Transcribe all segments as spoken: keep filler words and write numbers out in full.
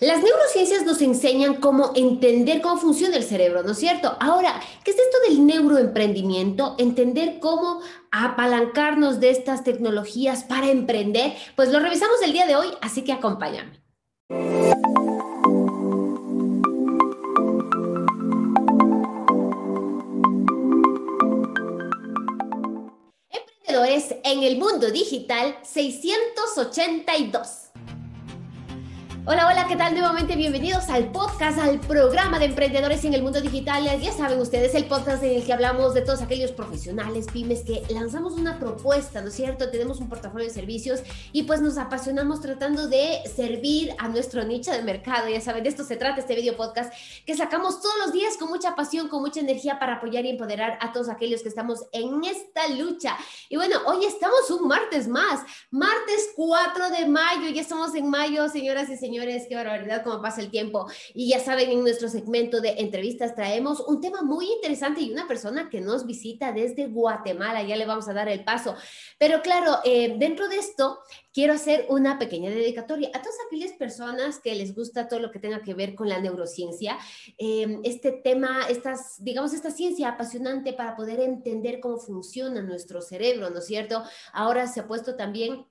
Las neurociencias nos enseñan cómo entender cómo funciona el cerebro, ¿no es cierto? Ahora, ¿qué es esto del neuroemprendimiento? Entender cómo apalancarnos de estas tecnologías para emprender. Pues lo revisamos el día de hoy, así que acompáñame. Emprendedores en el mundo digital seiscientos ochenta y dos. Hola, hola, ¿qué tal? Nuevamente bienvenidos al podcast, al programa de emprendedores en el mundo digital. Ya saben ustedes, el podcast en el que hablamos de todos aquellos profesionales, pymes, que lanzamos una propuesta, ¿no es cierto? Tenemos un portafolio de servicios y pues nos apasionamos tratando de servir a nuestro nicho de mercado. Ya saben, de esto se trata este video podcast que sacamos todos los días con mucha pasión, con mucha energía para apoyar y empoderar a todos aquellos que estamos en esta lucha. Y bueno, hoy estamos un martes más, martes cuatro de mayo, ya estamos en mayo, señoras y señores. Señores, qué barbaridad cómo pasa el tiempo. Y ya saben, en nuestro segmento de entrevistas traemos un tema muy interesante y una persona que nos visita desde Guatemala. Ya le vamos a dar el paso. Pero claro, eh, dentro de esto, quiero hacer una pequeña dedicatoria a todas aquellas personas que les gusta todo lo que tenga que ver con la neurociencia, eh, este tema, estas, digamos, esta ciencia apasionante para poder entender cómo funciona nuestro cerebro, ¿no es cierto? Ahora se ha puesto también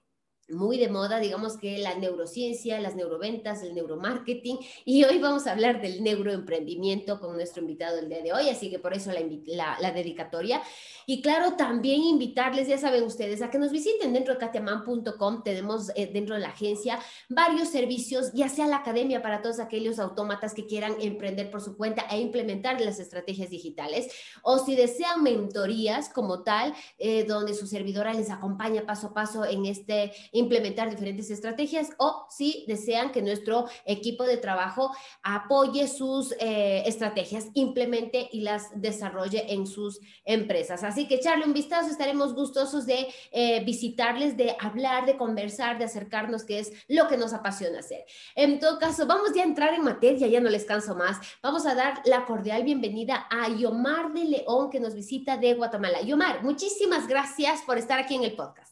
muy de moda, digamos, que la neurociencia, las neuroventas, el neuromarketing, y hoy vamos a hablar del neuroemprendimiento con nuestro invitado del día de hoy, así que por eso la, la, la dedicatoria. Y claro, también invitarles, ya saben ustedes, a que nos visiten dentro de katyaman punto com. Tenemos eh, dentro de la agencia varios servicios, ya sea la academia para todos aquellos autómatas que quieran emprender por su cuenta e implementar las estrategias digitales, o si desean mentorías como tal, eh, donde su servidora les acompaña paso a paso en este implementar diferentes estrategias, o si desean que nuestro equipo de trabajo apoye sus eh, estrategias, implemente y las desarrolle en sus empresas. Así que echarle un vistazo, estaremos gustosos de eh, visitarles, de hablar, de conversar, de acercarnos, que es lo que nos apasiona hacer. En todo caso, vamos ya a entrar en materia, ya no les canso más. Vamos a dar la cordial bienvenida a Iomar de León, que nos visita de Guatemala. Iomar, muchísimas gracias por estar aquí en el podcast.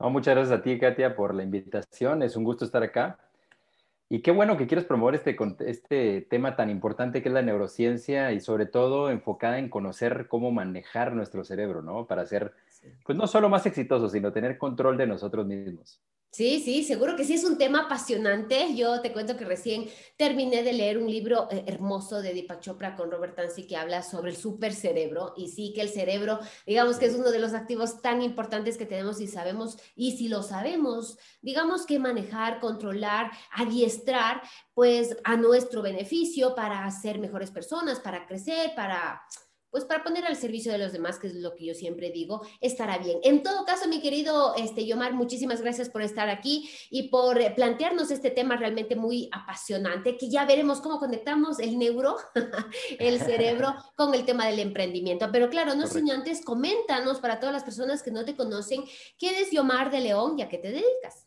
No, muchas gracias a ti, Katia, por la invitación. Es un gusto estar acá. Y qué bueno que quieres promover este, este tema tan importante que es la neurociencia, y sobre todo enfocada en conocer cómo manejar nuestro cerebro, ¿no? Para ser, pues, no solo más exitosos, sino tener control de nosotros mismos. Sí, sí, seguro que sí, es un tema apasionante. Yo te cuento que recién terminé de leer un libro hermoso de Deepak Chopra con Robert Tanzi que habla sobre el supercerebro, y sí que el cerebro, digamos que es uno de los activos tan importantes que tenemos y sabemos, y si lo sabemos, digamos que manejar, controlar, adiestrar, pues a nuestro beneficio para ser mejores personas, para crecer, para... pues para poner al servicio de los demás, que es lo que yo siempre digo, estará bien. En todo caso, mi querido este, Iomar, muchísimas gracias por estar aquí y por plantearnos este tema realmente muy apasionante, que ya veremos cómo conectamos el neuro, el cerebro, con el tema del emprendimiento. Pero claro, no sin antes, coméntanos para todas las personas que no te conocen, ¿quién es Iomar de León y a qué te dedicas?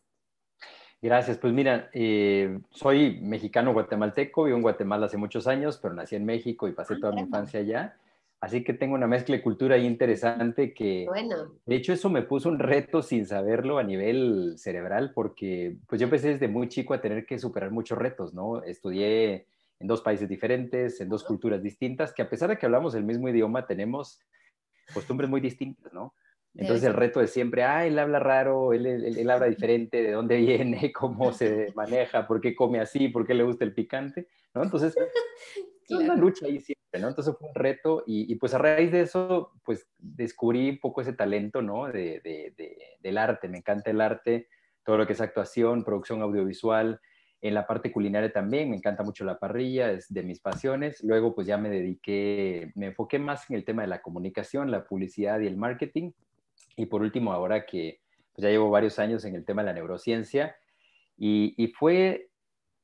Gracias. Pues mira, eh, soy mexicano guatemalteco, vivo en Guatemala hace muchos años, pero nací en México y pasé toda mi infancia allá. Así que tengo una mezcla de cultura ahí interesante que, bueno, de hecho, eso me puso un reto sin saberlo a nivel cerebral, porque pues yo empecé desde muy chico a tener que superar muchos retos, ¿no? Estudié en dos países diferentes, en dos culturas distintas, que a pesar de que hablamos el mismo idioma, tenemos costumbres muy distintas, ¿no? Entonces el reto de siempre, ah, él habla raro, él, él, él habla diferente, de dónde viene, cómo se maneja, por qué come así, por qué le gusta el picante, ¿no? Entonces... es una lucha ahí siempre, ¿no? Entonces fue un reto y, y pues a raíz de eso, pues descubrí un poco ese talento, ¿no? De, de, de, del arte, me encanta el arte, todo lo que es actuación, producción audiovisual, en la parte culinaria también, me encanta mucho la parrilla, es de mis pasiones. Luego pues ya me dediqué, me enfoqué más en el tema de la comunicación, la publicidad y el marketing. Y por último, ahora que pues ya llevo varios años en el tema de la neurociencia, y, y fue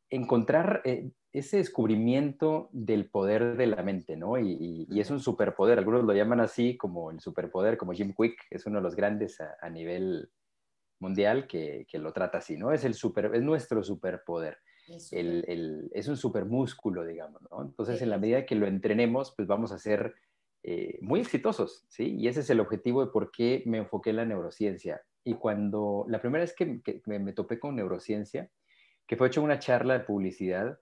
encontrar... Eh, ese descubrimiento del poder de la mente, ¿no? Y, y, y es un superpoder, algunos lo llaman así, como el superpoder, como Jim Quick, es uno de los grandes a, a nivel mundial que, que lo trata así, ¿no? Es, el super, es nuestro superpoder, es, super. el, el, es un supermúsculo, digamos, ¿no? Entonces, sí, en la medida que lo entrenemos, pues vamos a ser eh, muy exitosos, ¿sí? Y ese es el objetivo de por qué me enfoqué en la neurociencia. Y cuando, la primera vez que, que me, me topé con neurociencia, que fue hecho una charla de publicidad,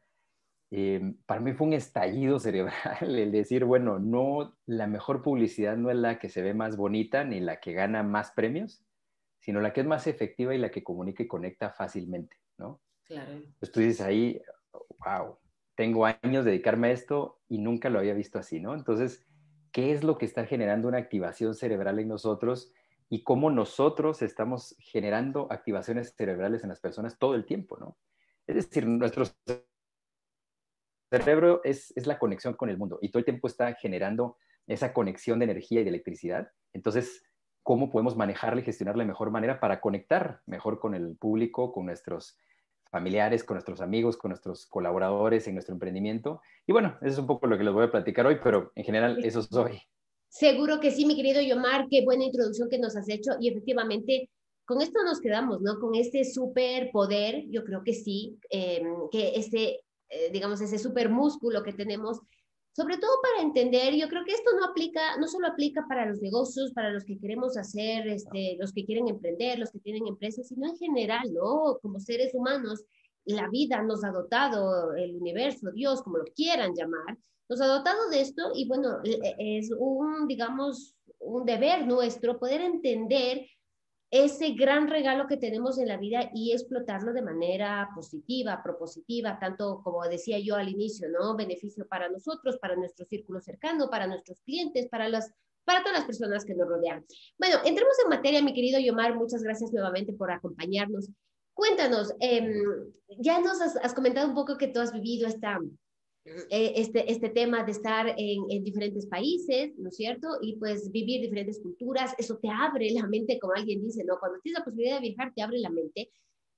eh, para mí fue un estallido cerebral el decir, bueno, no, la mejor publicidad no es la que se ve más bonita ni la que gana más premios, sino la que es más efectiva y la que comunica y conecta fácilmente, ¿no? Claro. Entonces tú dices ahí, wow, tengo años de dedicarme a esto y nunca lo había visto así, ¿no? Entonces, ¿qué es lo que está generando una activación cerebral en nosotros y cómo nosotros estamos generando activaciones cerebrales en las personas todo el tiempo, ¿no? Es decir, nuestro cerebro es, es la conexión con el mundo y todo el tiempo está generando esa conexión de energía y de electricidad. Entonces, ¿cómo podemos manejarla y gestionarla de mejor manera para conectar mejor con el público, con nuestros familiares, con nuestros amigos, con nuestros colaboradores en nuestro emprendimiento? Y bueno, eso es un poco lo que les voy a platicar hoy, pero en general eso es hoy. Seguro que sí, mi querido Iomar, qué buena introducción que nos has hecho y efectivamente con esto nos quedamos, ¿no? Con este superpoder, yo creo que sí, eh, que este, eh, digamos, ese supermúsculo que tenemos, sobre todo para entender, yo creo que esto no aplica, no solo aplica para los negocios, para los que queremos hacer, este, los que quieren emprender, los que tienen empresas, sino en general, ¿no? Como seres humanos, la vida nos ha dotado, el universo, Dios, como lo quieran llamar, nos ha dotado de esto y bueno, es un, digamos, un deber nuestro poder entender ese gran regalo que tenemos en la vida y explotarlo de manera positiva, propositiva, tanto como decía yo al inicio, ¿no? Beneficio para nosotros, para nuestro círculo cercano, para nuestros clientes, para las, para todas las personas que nos rodean. Bueno, entremos en materia, mi querido Iomar, muchas gracias nuevamente por acompañarnos. Cuéntanos, eh, ya nos has, has comentado un poco que tú has vivido esta, eh, este, este tema de estar en, en diferentes países, ¿no es cierto? Y pues vivir diferentes culturas, eso te abre la mente, como alguien dice, ¿no? Cuando tienes la posibilidad de viajar, te abre la mente.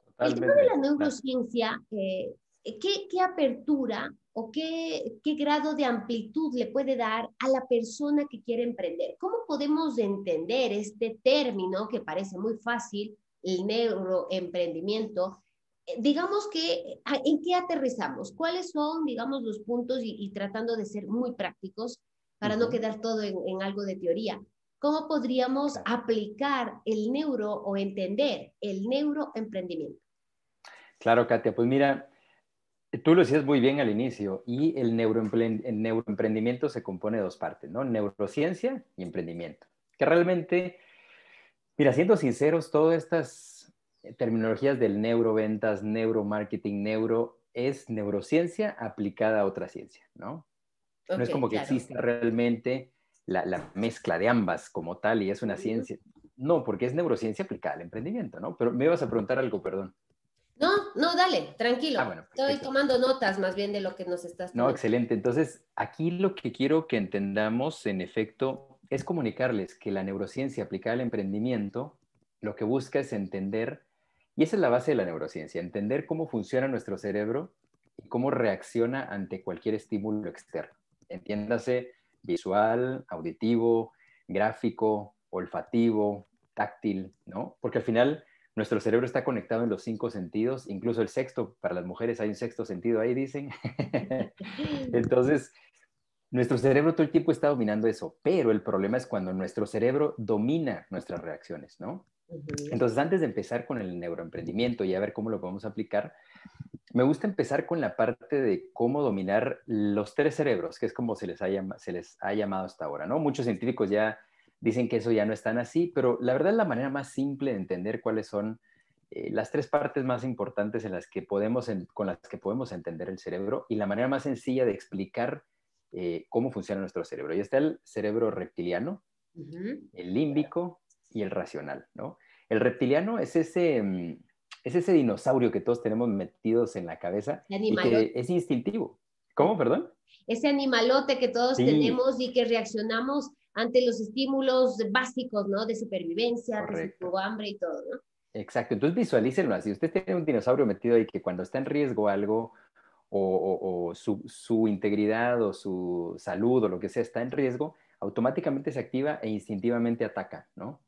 Totalmente. El tema de la neurociencia, eh, ¿qué, qué apertura o qué, qué grado de amplitud le puede dar a la persona que quiere emprender? ¿Cómo podemos entender este término que parece muy fácil, el neuroemprendimiento? Digamos que, ¿en qué aterrizamos? ¿Cuáles son, digamos, los puntos y, y tratando de ser muy prácticos para uh-huh. no quedar todo en, en algo de teoría? ¿Cómo podríamos claro. aplicar el neuro o entender el neuroemprendimiento? Claro, Katia, pues mira, tú lo decías muy bien al inicio y el, neuroempre- el neuroemprendimiento se compone de dos partes, ¿no? Neurociencia y emprendimiento, que realmente... Mira, siendo sinceros, todas estas terminologías del neuroventas, neuromarketing, neuro, es neurociencia aplicada a otra ciencia, ¿no? Okay, no es como que claro. exista realmente la, la mezcla de ambas como tal y es una ciencia. No, porque es neurociencia aplicada al emprendimiento, ¿no? Pero me ibas a preguntar algo, perdón. No, no, dale, tranquilo. Ah, bueno, estoy tomando notas más bien de lo que nos estás tomando. No, excelente. Entonces, aquí lo que quiero que entendamos, en efecto, es comunicarles que la neurociencia aplicada al emprendimiento lo que busca es entender, y esa es la base de la neurociencia, entender cómo funciona nuestro cerebro y cómo reacciona ante cualquier estímulo externo. Entiéndase visual, auditivo, gráfico, olfativo, táctil, ¿no? Porque al final nuestro cerebro está conectado en los cinco sentidos, incluso el sexto, para las mujeres hay un sexto sentido ahí, dicen. Entonces... Nuestro cerebro todo el tiempo está dominando eso, pero el problema es cuando nuestro cerebro domina nuestras reacciones, ¿no? Uh-huh. Entonces, antes de empezar con el neuroemprendimiento y a ver cómo lo podemos aplicar, me gusta empezar con la parte de cómo dominar los tres cerebros, que es como se les ha, llama, se les ha llamado hasta ahora, ¿no? Muchos científicos ya dicen que eso ya no es tan así, pero la verdad la manera más simple de entender cuáles son eh, las tres partes más importantes en las que podemos en, con las que podemos entender el cerebro y la manera más sencilla de explicar Eh, cómo funciona nuestro cerebro. Y está el cerebro reptiliano, uh-huh. el límbico y el racional, ¿no? El reptiliano es ese, es ese dinosaurio que todos tenemos metidos en la cabeza y que es instintivo. ¿Cómo, perdón? Ese animalote que todos sí. tenemos y que reaccionamos ante los estímulos básicos, ¿no? De supervivencia, de hambre y todo, ¿no? Exacto. Entonces visualícenlo así. Usted tiene un dinosaurio metido ahí que cuando está en riesgo algo... o, o, o su, su integridad o su salud o lo que sea está en riesgo, automáticamente se activa e instintivamente ataca, ¿no?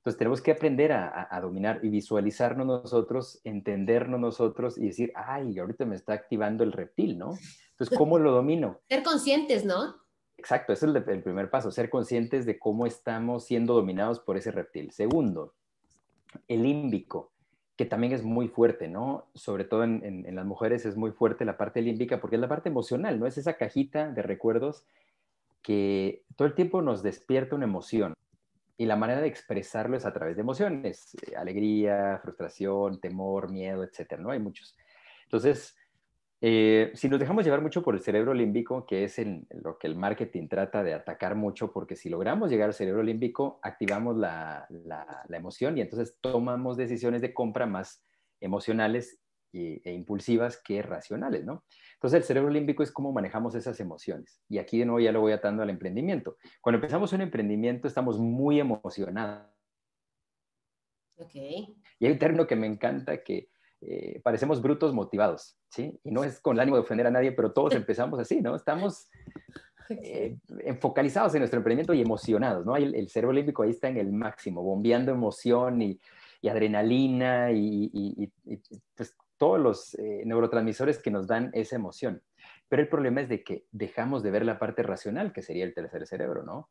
Entonces tenemos que aprender a, a, a dominar y visualizarnos nosotros, entendernos nosotros y decir, ay, ahorita me está activando el reptil, ¿no? Entonces, ¿cómo lo domino? Ser conscientes, ¿no? Exacto, ese es el, el primer paso, ser conscientes de cómo estamos siendo dominados por ese reptil. Segundo, el límbico. que también es muy fuerte, ¿no? Sobre todo en, en, en las mujeres es muy fuerte la parte límbica, porque es la parte emocional, ¿no? Es esa cajita de recuerdos que todo el tiempo nos despierta una emoción. Y la manera de expresarlo es a través de emociones, alegría, frustración, temor, miedo, etcétera, ¿no? Hay muchos. Entonces, eh, si nos dejamos llevar mucho por el cerebro límbico, que es el, lo que el marketing trata de atacar mucho, porque si logramos llegar al cerebro límbico, activamos la, la, la emoción y entonces tomamos decisiones de compra más emocionales e, e impulsivas que racionales, ¿no? Entonces, el cerebro límbico es cómo manejamos esas emociones. Y aquí de nuevo ya lo voy atando al emprendimiento. Cuando empezamos un emprendimiento, estamos muy emocionados. Okay. Y hay un término que me encanta que Eh, parecemos brutos motivados, ¿sí? Y no es con el ánimo de ofender a nadie, pero todos empezamos así, ¿no? Estamos eh, focalizados en nuestro emprendimiento y emocionados, ¿no? El, el cerebro límbico ahí está en el máximo, bombeando emoción y, y adrenalina y, y, y, y pues, todos los eh, neurotransmisores que nos dan esa emoción. Pero el problema es de que dejamos de ver la parte racional, que sería el tercer cerebro, ¿no?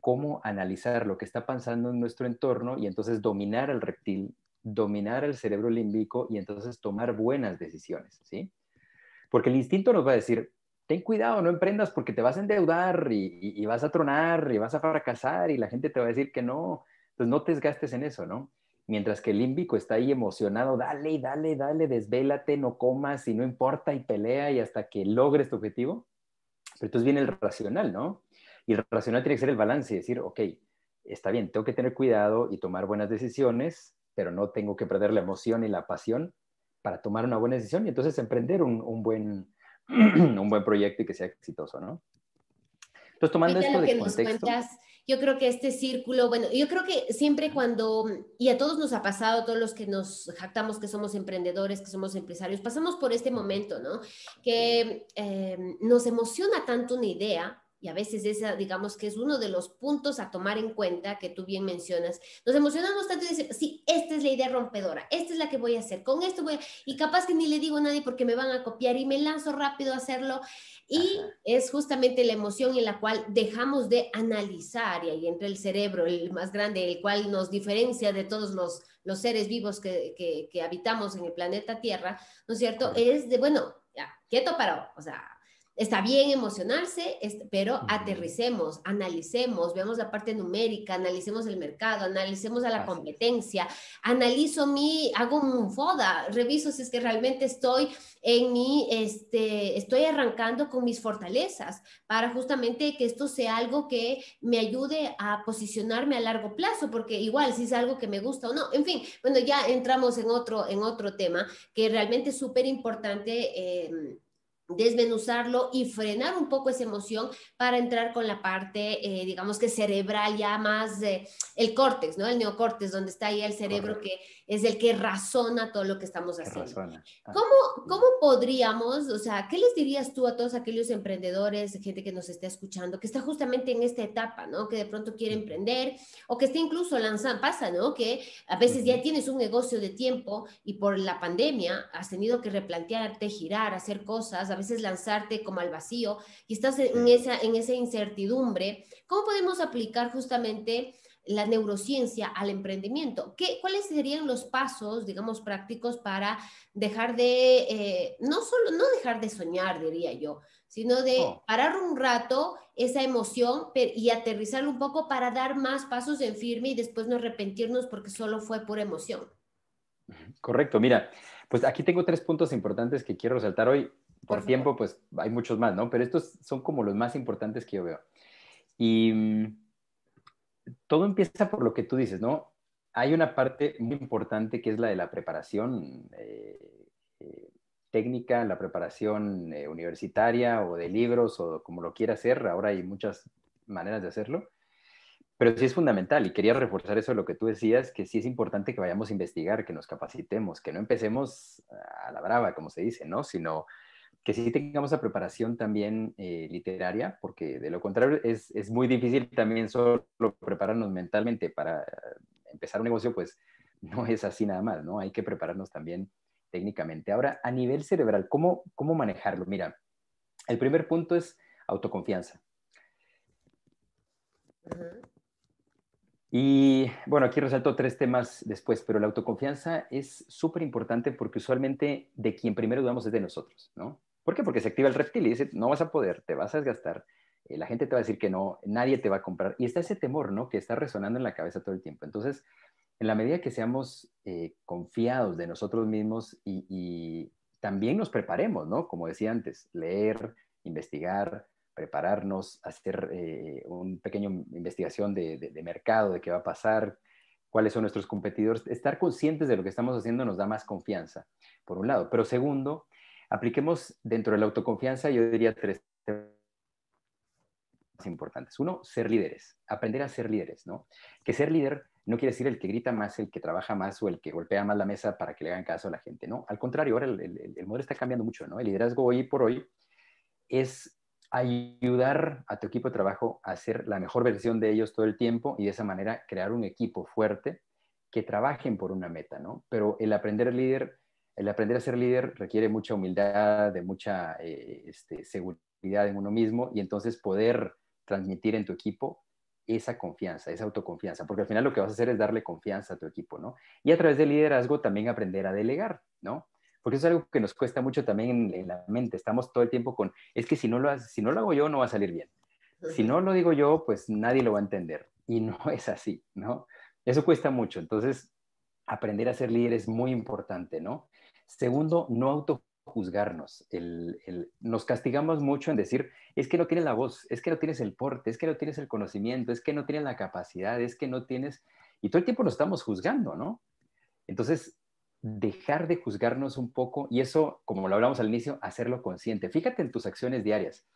Cómo analizar lo que está pasando en nuestro entorno y entonces dominar al reptil, dominar el cerebro límbico y entonces tomar buenas decisiones, ¿sí? Porque el instinto nos va a decir, ten cuidado, no emprendas porque te vas a endeudar y, y, y vas a tronar y vas a fracasar y la gente te va a decir que no. Entonces no te desgastes en eso, ¿no? Mientras que el límbico está ahí emocionado, dale, dale, dale, desvélate, no comas y no importa y pelea y hasta que logres tu objetivo. Pero entonces viene el racional, ¿no? Y el racional tiene que ser el balance y decir, ok, está bien, tengo que tener cuidado y tomar buenas decisiones, pero no tengo que perder la emoción y la pasión para tomar una buena decisión y entonces emprender un, un, buen, un buen proyecto y que sea exitoso, ¿no? Entonces, tomando esto de contexto... Yo creo que este círculo, bueno, yo creo que siempre cuando, y a todos nos ha pasado, todos los que nos jactamos que somos emprendedores, que somos empresarios, pasamos por este momento, ¿no? Que eh, nos emociona tanto una idea. Y a veces esa, digamos, que es uno de los puntos a tomar en cuenta que tú bien mencionas. Nos emocionamos tanto y decimos, sí, esta es la idea rompedora, esta es la que voy a hacer, con esto voy a... Y capaz que ni le digo a nadie porque me van a copiar y me lanzo rápido a hacerlo. Y ajá, es justamente la emoción en la cual dejamos de analizar y ahí entra el cerebro, el más grande, el cual nos diferencia de todos los, los seres vivos que, que, que habitamos en el planeta Tierra, ¿no es cierto? Ajá. Es de, bueno, ya, quieto, parado, o sea... Está bien emocionarse, pero aterricemos, analicemos, veamos la parte numérica, analicemos el mercado, analicemos a la competencia, analizo mi, hago un FODA, reviso si es que realmente estoy en mi, este, estoy arrancando con mis fortalezas para justamente que esto sea algo que me ayude a posicionarme a largo plazo, porque igual si es algo que me gusta o no, en fin, bueno, ya entramos en otro, en otro tema que realmente es súper importante, eh, desmenuzarlo y frenar un poco esa emoción para entrar con la parte, eh, digamos que cerebral, ya más eh, el córtex, ¿no? El neocórtex, donde está ahí el cerebro. Correcto. Que es el que razona todo lo que estamos haciendo. Ah, ¿Cómo, ¿Cómo podríamos, o sea, qué les dirías tú a todos aquellos emprendedores, gente que nos está escuchando, que está justamente en esta etapa, ¿no? Que de pronto quiere emprender o que está incluso lanzando, pasa, ¿no? Que a veces uh-huh. ya tienes un negocio de tiempo y por la pandemia has tenido que replantearte, girar, hacer cosas, a veces lanzarte como al vacío y estás en esa, en esa incertidumbre. ¿Cómo podemos aplicar justamente la neurociencia al emprendimiento? ¿Qué, ¿Cuáles serían los pasos, digamos, prácticos para dejar de, eh, no solo, no dejar de soñar, diría yo, sino de oh. parar un rato esa emoción y aterrizar un poco para dar más pasos en firme y después no arrepentirnos porque solo fue pura emoción? Correcto, mira, pues aquí tengo tres puntos importantes que quiero resaltar hoy. Por, Por tiempo, pues hay muchos más, ¿no? Pero estos son como los más importantes que yo veo. Y mmm, todo empieza por lo que tú dices, ¿no? Hay una parte muy importante que es la de la preparación eh, eh, técnica, la preparación eh, universitaria o de libros o como lo quiera hacer. Ahora hay muchas maneras de hacerlo. Pero sí es fundamental y quería reforzar eso de lo que tú decías, que sí es importante que vayamos a investigar, que nos capacitemos, que no empecemos a la brava, como se dice, ¿no? Sino que sí tengamos la preparación también eh, literaria, porque de lo contrario es, es muy difícil también solo prepararnos mentalmente para empezar un negocio, pues no es así nada más, ¿no? Hay que prepararnos también técnicamente. Ahora, a nivel cerebral, ¿cómo, cómo manejarlo? Mira, el primer punto es autoconfianza. Uh-huh. Y bueno, aquí resalto tres temas después, pero la autoconfianza es súper importante porque usualmente de quien primero dudamos es de nosotros, ¿no? ¿Por qué? Porque se activa el reptil y dice, no vas a poder, te vas a desgastar, eh, la gente te va a decir que no, nadie te va a comprar. Y está ese temor, ¿no? Que está resonando en la cabeza todo el tiempo. Entonces, en la medida que seamos eh, confiados de nosotros mismos y, y también nos preparemos, ¿no? Como decía antes, leer, investigar, prepararnos, hacer eh, un pequeño investigación de, de, de mercado, de qué va a pasar, cuáles son nuestros competidores. Estar conscientes de lo que estamos haciendo nos da más confianza, por un lado. Pero segundo, apliquemos dentro de la autoconfianza, yo diría tres temas importantes. Uno, ser líderes, aprender a ser líderes, ¿no? Que ser líder no quiere decir el que grita más, el que trabaja más o el que golpea más la mesa para que le hagan caso a la gente, ¿no? Al contrario, ahora el, el, el modelo está cambiando mucho, ¿no? El liderazgo hoy por hoy es ayudar a tu equipo de trabajo a ser la mejor versión de ellos todo el tiempo y de esa manera crear un equipo fuerte que trabajen por una meta, ¿no? Pero el aprender líder, el aprender a ser líder requiere mucha humildad, de mucha eh, este, seguridad en uno mismo y entonces poder transmitir en tu equipo esa confianza, esa autoconfianza, porque al final lo que vas a hacer es darle confianza a tu equipo, ¿no? Y a través del liderazgo también aprender a delegar, ¿no? Porque eso es algo que nos cuesta mucho también en la mente. Estamos todo el tiempo con, es que si no lo, si no lo hago yo, no va a salir bien. Si no lo digo yo, pues nadie lo va a entender. Y no es así, ¿no? Eso cuesta mucho. Entonces, aprender a ser líder es muy importante, ¿no? Segundo, no autojuzgarnos. El, el, nos castigamos mucho en decir, es que no tienes la voz, es que no tienes el porte, es que no tienes el conocimiento, es que no tienes la capacidad, es que no tienes... Y todo el tiempo nos estamos juzgando, ¿no? Entonces, dejar de juzgarnos un poco, y eso, como lo hablamos al inicio, hacerlo consciente. Fíjate en tus acciones diarias.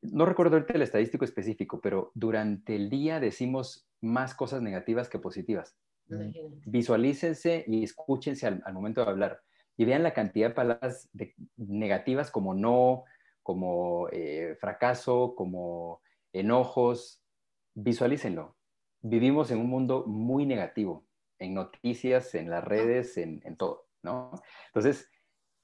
No recuerdo ahorita el estadístico específico, pero durante el día decimos más cosas negativas que positivas. Imagínate. Visualícense y escúchense al, al momento de hablar. Y vean la cantidad de palabras de, negativas como no, como eh, fracaso, como enojos. Visualícenlo. Vivimos en un mundo muy negativo. En noticias, en las redes, en, en todo, ¿no? Entonces,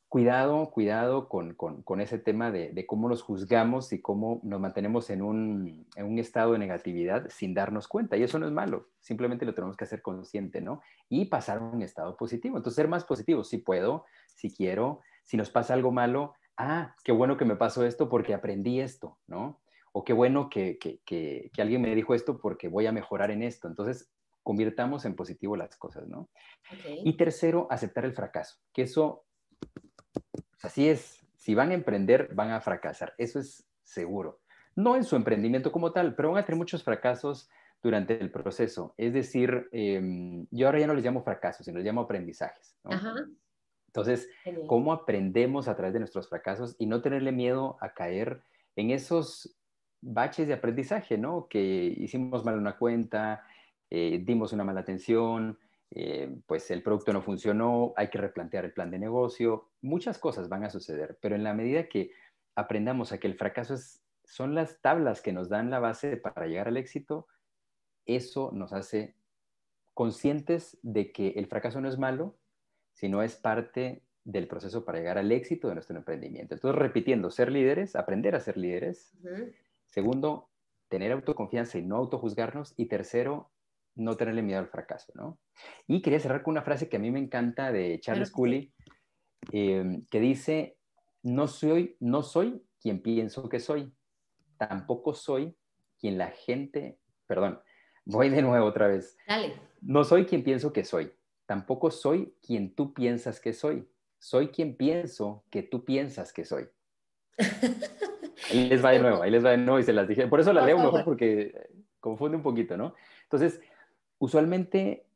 cuidado, cuidado con, con, con ese tema de, de cómo nos juzgamos y cómo nos mantenemos en un, en un estado de negatividad sin darnos cuenta. Y eso no es malo, simplemente lo tenemos que hacer consciente, ¿no? Y pasar a un estado positivo. Entonces, ser más positivo, si puedo, si quiero, si nos pasa algo malo, ah, qué bueno que me pasó esto porque aprendí esto, ¿no? O qué bueno que, que, que, que alguien me dijo esto porque voy a mejorar en esto. Entonces, convirtamos en positivo las cosas, ¿no? Okay. Y tercero, aceptar el fracaso, que eso, así es, si van a emprender, van a fracasar, eso es seguro. No en su emprendimiento como tal, pero van a tener muchos fracasos durante el proceso. Es decir, eh, yo ahora ya no les llamo fracasos, sino les llamo aprendizajes, ¿no? Ajá. Entonces, okay. ¿Cómo aprendemos a través de nuestros fracasos y no tenerle miedo a caer en esos baches de aprendizaje, ¿no? Que hicimos mal una cuenta, Eh, dimos una mala atención, eh, pues el producto no funcionó, hay que replantear el plan de negocio, muchas cosas van a suceder, pero en la medida que aprendamos a que el fracaso es, son las tablas que nos dan la base para llegar al éxito, eso nos hace conscientes de que el fracaso no es malo, sino es parte del proceso para llegar al éxito de nuestro emprendimiento. Entonces, repitiendo, ser líderes, aprender a ser líderes. Uh-huh. Segundo, tener autoconfianza y no autojuzgarnos. Y tercero, no tenerle miedo al fracaso, ¿no? Y quería cerrar con una frase que a mí me encanta de Charles Cooley, eh, que dice, no soy, no soy quien pienso que soy, tampoco soy quien la gente... Perdón, voy de nuevo otra vez. Dale. No soy quien pienso que soy, tampoco soy quien tú piensas que soy, soy quien pienso que tú piensas que soy. Ahí les va de nuevo, ahí les va de nuevo y se las dije. Por eso la leo mejor porque confunde un poquito, ¿no? Entonces... Usualmente,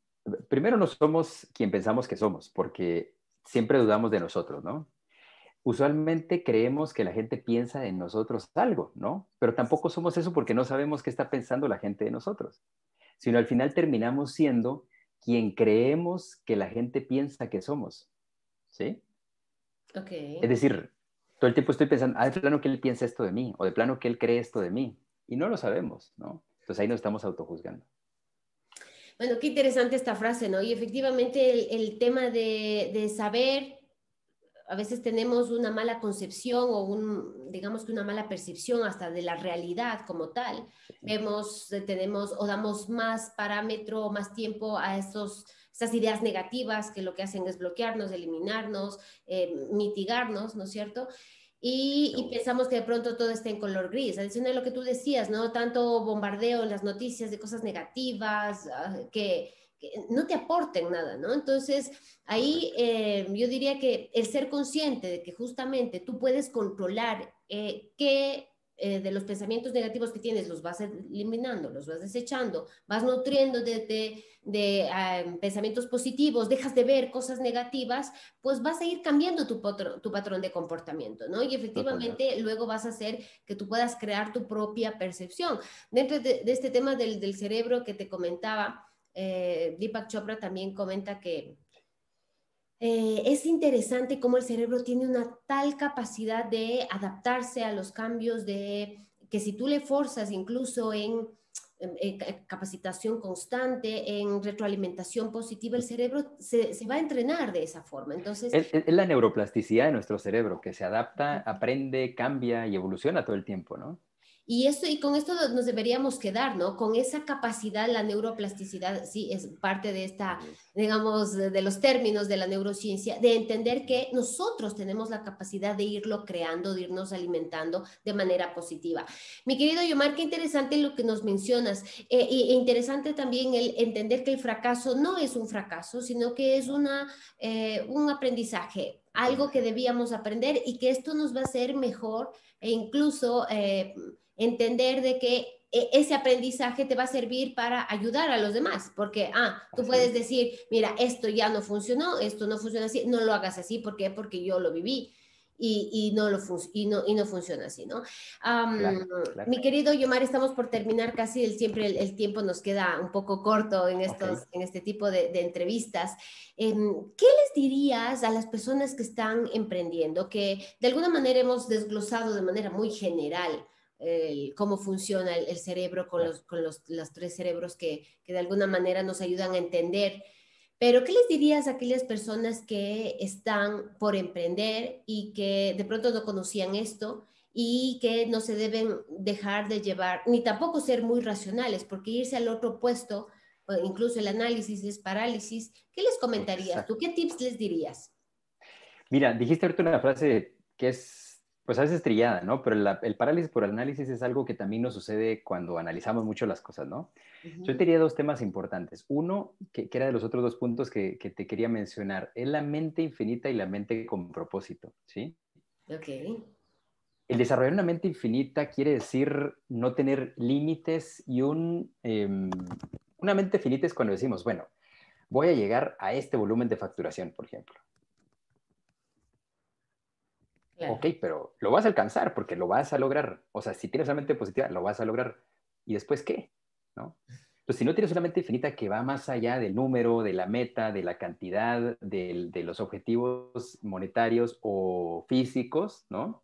primero no somos quien pensamos que somos, porque siempre dudamos de nosotros, ¿no? Usualmente creemos que la gente piensa en nosotros algo, ¿no? Pero tampoco somos eso porque no sabemos qué está pensando la gente de nosotros, sino al final terminamos siendo quien creemos que la gente piensa que somos, ¿sí? Ok. Es decir, todo el tiempo estoy pensando, ah, de plano que él piensa esto de mí, o de plano que él cree esto de mí, y no lo sabemos, ¿no? Entonces ahí nos estamos autojuzgando. Bueno, qué interesante esta frase, ¿no? Y efectivamente el, el tema de, de saber a veces tenemos una mala concepción o un, digamos que una mala percepción hasta de la realidad como tal. Vemos, tenemos o damos más parámetro o más tiempo a esos, esas ideas negativas que lo que hacen es bloquearnos, eliminarnos, eh, mitigarnos, ¿no es cierto? Y, y pensamos que de pronto todo está en color gris. Adicional a lo que tú decías, ¿no? Tanto bombardeo en las noticias de cosas negativas que... no te aporten nada, ¿no? Entonces, ahí eh, yo diría que el ser consciente de que justamente tú puedes controlar eh, qué eh, de los pensamientos negativos que tienes los vas eliminando, los vas desechando, vas nutriendo de, de, de eh, pensamientos positivos, dejas de ver cosas negativas, pues vas a ir cambiando tu patrón, tu patrón de comportamiento, ¿no? Y efectivamente Totalmente. Luego vas a hacer que tú puedas crear tu propia percepción. Dentro de, de este tema del, del cerebro que te comentaba, Eh, Deepak Chopra también comenta que eh, es interesante cómo el cerebro tiene una tal capacidad de adaptarse a los cambios de, que si tú le forzas incluso en, en, en capacitación constante, en retroalimentación positiva, el cerebro se, se va a entrenar de esa forma. Entonces, es, es la neuroplasticidad de nuestro cerebro, que se adapta, aprende, cambia y evoluciona todo el tiempo, ¿no? Y, esto, y con esto nos deberíamos quedar, ¿no? Con esa capacidad, la neuroplasticidad, sí, es parte de esta, digamos, de los términos de la neurociencia, de entender que nosotros tenemos la capacidad de irlo creando, de irnos alimentando de manera positiva. Mi querido Iomar, qué interesante lo que nos mencionas. Eh, e interesante también el entender que el fracaso no es un fracaso, sino que es una, eh, un aprendizaje. Algo que debíamos aprender y que esto nos va a hacer mejor e incluso eh, entender de que ese aprendizaje te va a servir para ayudar a los demás, porque ah, tú así puedes decir, mira, esto ya no funcionó, esto no funciona así, no lo hagas así, ¿por qué? Porque yo lo viví y, y, no, lo y, no, y no funciona así, ¿no? Um, claro, claro. Mi querido Iomar, estamos por terminar casi, el, siempre el, el tiempo nos queda un poco corto en, estos, okay. en este tipo de, de entrevistas. ¿Qué les dirías a las personas que están emprendiendo? Que de alguna manera hemos desglosado de manera muy general eh, cómo funciona el, el cerebro con, los, con los, los tres cerebros que, que de alguna manera nos ayudan a entender. Pero ¿qué les dirías a aquellas personas que están por emprender y que de pronto no conocían esto y que no se deben dejar de llevar, ni tampoco ser muy racionales, porque irse al otro puesto... incluso el análisis es parálisis? ¿Qué les comentarías? Exacto. ¿Tú qué tips les dirías? Mira, dijiste ahorita una frase que es, pues a veces trillada, ¿no? Pero la, el parálisis por análisis es algo que también nos sucede cuando analizamos mucho las cosas, ¿no? Uh-huh. Yo te diría dos temas importantes. Uno, que, que era de los otros dos puntos que, que te quería mencionar, es la mente infinita y la mente con propósito, ¿sí? Ok. El desarrollar una mente infinita quiere decir no tener límites y un... Eh, Una mente finita es cuando decimos, bueno, voy a llegar a este volumen de facturación, por ejemplo. Claro. Ok, pero lo vas a alcanzar porque lo vas a lograr. O sea, si tienes una mente positiva, lo vas a lograr. ¿Y después qué? ¿No? Entonces, si no tienes una mente finita que va más allá del número, de la meta, de la cantidad, de, de los objetivos monetarios o físicos, ¿no?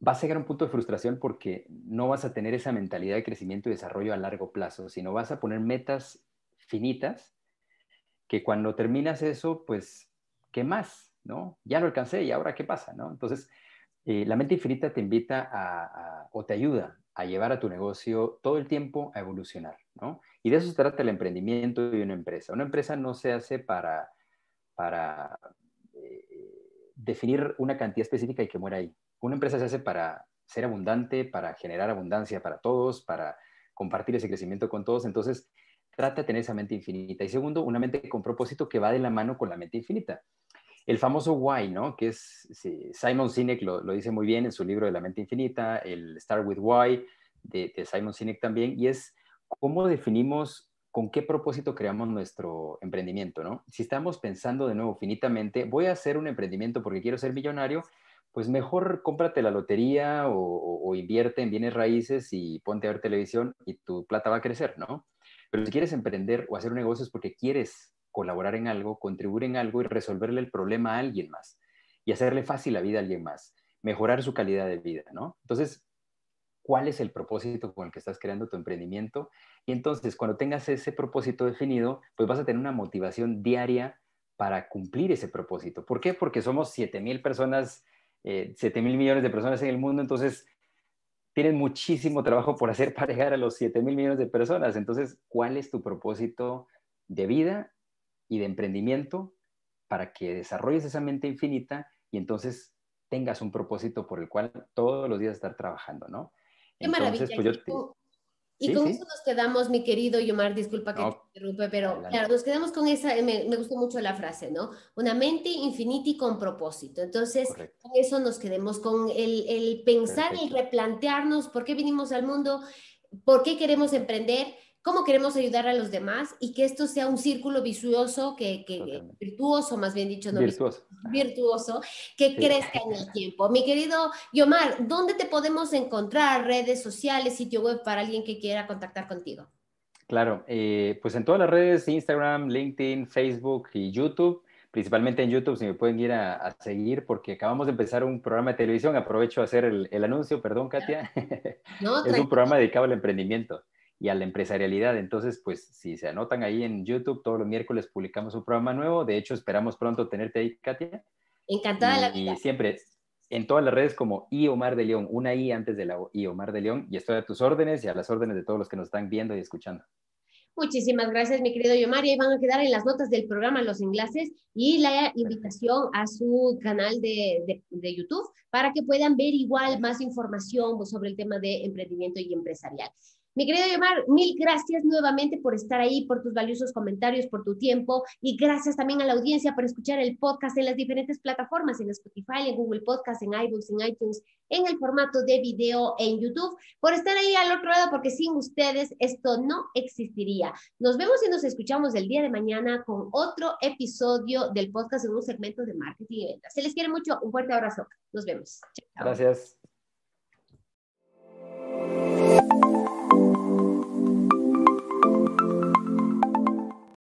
Vas a llegar a un punto de frustración porque no vas a tener esa mentalidad de crecimiento y desarrollo a largo plazo, sino vas a poner metas finitas que cuando terminas eso, pues, ¿qué más? ¿No? Ya lo alcancé y ahora ¿qué pasa? ¿No? Entonces, eh, la mente infinita te invita a, a, o te ayuda a llevar a tu negocio todo el tiempo a evolucionar, ¿no? Y de eso se trata el emprendimiento de una empresa. Una empresa no se hace para, para eh, definir una cantidad específica y que muera ahí. Una empresa se hace para ser abundante, para generar abundancia para todos, para compartir ese crecimiento con todos. Entonces, trata de tener esa mente infinita. Y segundo, una mente con propósito que va de la mano con la mente infinita. El famoso why, ¿no? Que es, sí, Simon Sinek lo, lo dice muy bien en su libro de la mente infinita, el Start with Why de, de Simon Sinek también, y es cómo definimos con qué propósito creamos nuestro emprendimiento, ¿no? Si estamos pensando de nuevo finitamente, voy a hacer un emprendimiento porque quiero ser millonario, pues mejor cómprate la lotería o, o, o invierte en bienes raíces y ponte a ver televisión y tu plata va a crecer, ¿no? Pero si quieres emprender o hacer un negocio es porque quieres colaborar en algo, contribuir en algo y resolverle el problema a alguien más y hacerle fácil la vida a alguien más, mejorar su calidad de vida, ¿no? Entonces, ¿cuál es el propósito con el que estás creando tu emprendimiento? Y entonces, cuando tengas ese propósito definido, pues vas a tener una motivación diaria para cumplir ese propósito. ¿Por qué? Porque somos siete mil personas, eh, siete mil millones de personas en el mundo, entonces tienen muchísimo trabajo por hacer para llegar a los siete mil millones de personas. Entonces, ¿cuál es tu propósito de vida y de emprendimiento para que desarrolles esa mente infinita y entonces tengas un propósito por el cual todos los días estar trabajando, ¿no? Qué entonces, maravilla. Pues yo te... Y sí, con sí. eso nos quedamos, mi querido Iomar, disculpa que no, te interrumpe, pero adelante. Claro, nos quedamos con esa, me, me gustó mucho la frase, ¿no? Una mente infinita y con propósito. Entonces, correcto, con eso nos quedemos, con el, el pensar, perfecto, el replantearnos por qué vinimos al mundo, por qué queremos emprender, cómo queremos ayudar a los demás y que esto sea un círculo vicioso, que, que virtuoso, más bien dicho, no virtuoso, virtuoso que sí. crezca en el tiempo. Mi querido Iomar, ¿dónde te podemos encontrar? Redes sociales, sitio web para alguien que quiera contactar contigo. Claro, eh, pues en todas las redes, Instagram, LinkedIn, Facebook y YouTube. Principalmente en YouTube, si me pueden ir a, a seguir, porque acabamos de empezar un programa de televisión. Aprovecho a hacer el, el anuncio, perdón, Katia. No, es un programa dedicado al emprendimiento y a la empresarialidad. Entonces, pues, si se anotan ahí en YouTube, todos los miércoles publicamos un programa nuevo. De hecho, esperamos pronto tenerte ahí, Katia. Encantada y, la vida. Y siempre, en todas las redes como Iomar de León, una I antes de la O, Iomar de León. Y estoy a tus órdenes y a las órdenes de todos los que nos están viendo y escuchando. Muchísimas gracias, mi querido Iomar. Y ahí van a quedar en las notas del programa los enlaces y la invitación a su canal de, de, de YouTube para que puedan ver igual más información sobre el tema de emprendimiento y empresarial. Mi querido Iomar, mil gracias nuevamente por estar ahí, por tus valiosos comentarios, por tu tiempo y gracias también a la audiencia por escuchar el podcast en las diferentes plataformas, en Spotify, en Google Podcast, en iVoox, en iTunes, en el formato de video en YouTube, por estar ahí al otro lado porque sin ustedes esto no existiría. Nos vemos y nos escuchamos el día de mañana con otro episodio del podcast en un segmento de marketing y ventas. Se les quiere mucho, un fuerte abrazo. Nos vemos. Chao. Gracias.